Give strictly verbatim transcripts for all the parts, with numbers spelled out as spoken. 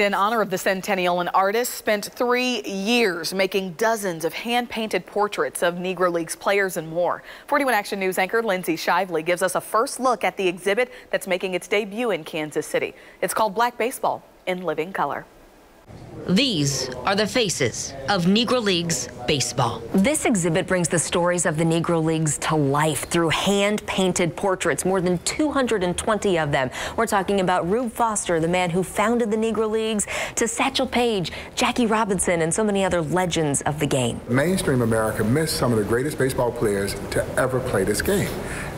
in honor of the centennial, an artist spent three years making dozens of hand-painted portraits of Negro Leagues players and more. forty-one Action News anchor Lindsay Shively gives us a first look at the exhibit that's making its debut in Kansas City. It's called Black Baseball in Living Color. These are the faces of Negro Leagues baseball. This exhibit brings the stories of the Negro Leagues to life through hand-painted portraits, more than two hundred twenty of them. We're talking about Rube Foster, the man who founded the Negro Leagues, to Satchel Paige, Jackie Robinson, and so many other legends of the game. Mainstream America missed some of the greatest baseball players to ever play this game.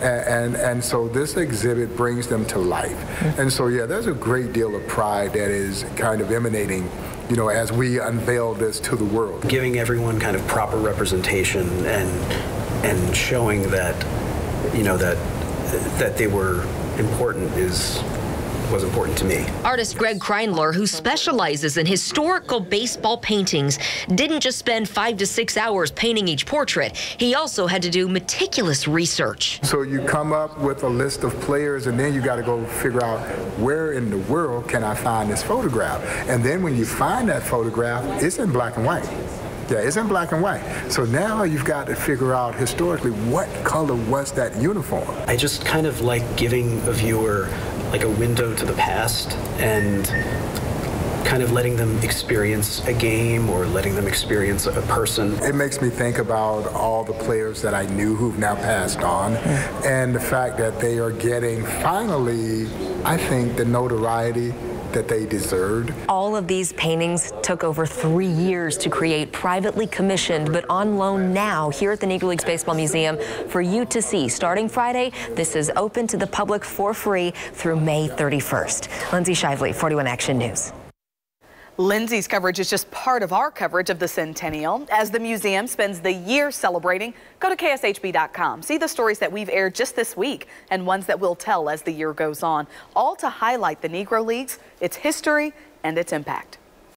And, and, and so this exhibit brings them to life. And so, yeah, there's a great deal of pride that is kind of emanating, you know, as we unveil this to the world. Giving everyone kind of proper representation and and showing that, you know, that that they were important is was important to me. Artist Greg Kreindler, who specializes in historical baseball paintings, didn't just spend five to six hours painting each portrait. He also had to do meticulous research. So you come up with a list of players, and then you got to go figure out where in the world can I find this photograph. And then when you find that photograph, it's in black and white. Yeah, it's in black and white. So now you've got to figure out historically what color was that uniform. I just kind of like giving a viewer like a window to the past and kind of letting them experience a game or letting them experience a person. It makes me think about all the players that I knew who've now passed on, and the fact that they are getting finally, I think, the notoriety that they deserved. All of these paintings took over three years to create, privately commissioned, but on loan now here at the Negro Leagues Baseball Museum for you to see. Starting Friday, this is open to the public for free through May thirty-first. Lindsay Shively, forty-one Action News. Lindsay's coverage is just part of our coverage of the centennial. As the museum spends the year celebrating, go to K S H B dot com. See the stories that we've aired just this week and ones that we'll tell as the year goes on, all to highlight the Negro Leagues, its history, and its impact.